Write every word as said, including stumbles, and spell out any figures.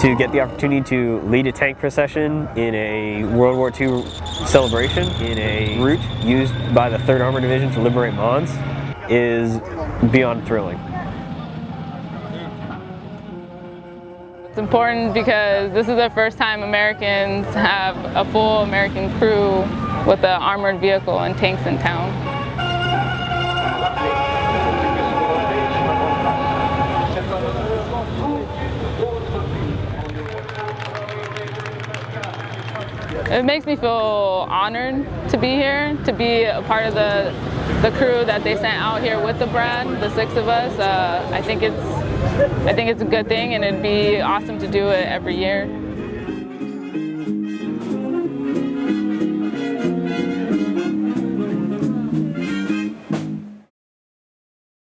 to get the opportunity to lead a tank procession in a World War Two celebration in a route used by the third Armored Division to liberate Mons is beyond thrilling. It's important because this is the first time Americans have a full American crew with an armored vehicle and tanks in town. It makes me feel honored to be here, to be a part of the, the crew that they sent out here with the brand, the six of us. Uh, I think it's, I think it's a good thing, and it'd be awesome to do it every year.